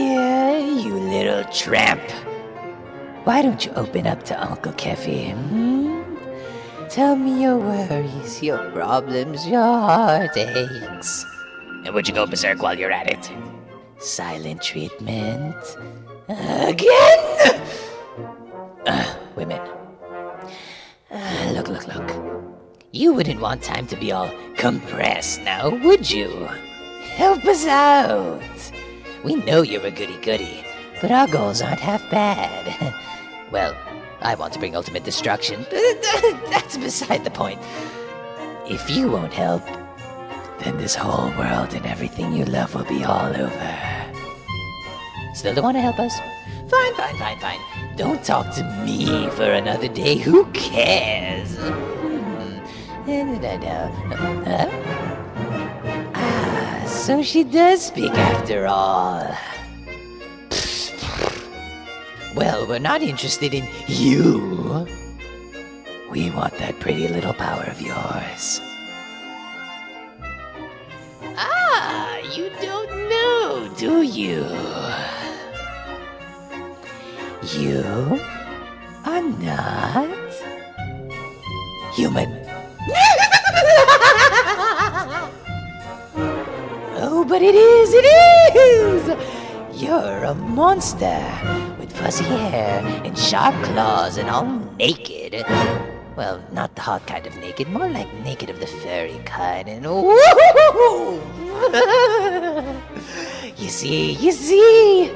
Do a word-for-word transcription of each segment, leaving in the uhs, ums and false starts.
here, you little tramp. Why don't you open up to Uncle Keffy? Hmm? Tell me your worries, your problems, your heartaches. And would you go berserk while you're at it? Silent treatment. Again? Uh, women. Uh, look, look, look. You wouldn't want time to be all compressed now, would you? Help us out. We know you're a goody-goody, but our goals aren't half bad. Well, I want to bring ultimate destruction, but that's beside the point. If you won't help, then this whole world and everything you love will be all over. Still don't want to help us? Fine, fine, fine, fine. Don't talk to me for another day. Who cares? Huh? So she does speak after all. Well, we're not interested in you. We want that pretty little power of yours. Ah, you don't know, do you? You are not human. Oh, but it is, it is! You're a monster, with fuzzy hair, and sharp claws, and all naked. Well, not the hot kind of naked, more like naked of the furry kind, and woo-hoo-hoo-hoo! You see, you see?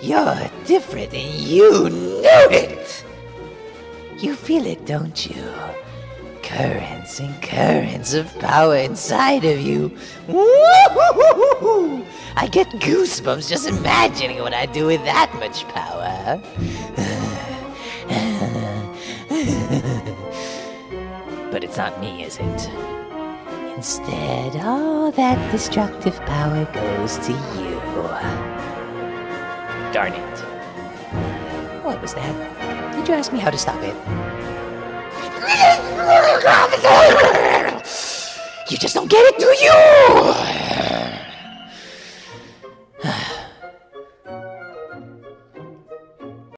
You're different, and you know it! You feel it, don't you? Currents and currents of power inside of you. Woo-hoo-hoo-hoo-hoo! I get goosebumps just imagining what I'd do with that much power. But it's not me, is it? Instead, all that destructive power goes to you. Darn it. What was that? Did you ask me how to stop it? You just don't get it, do you?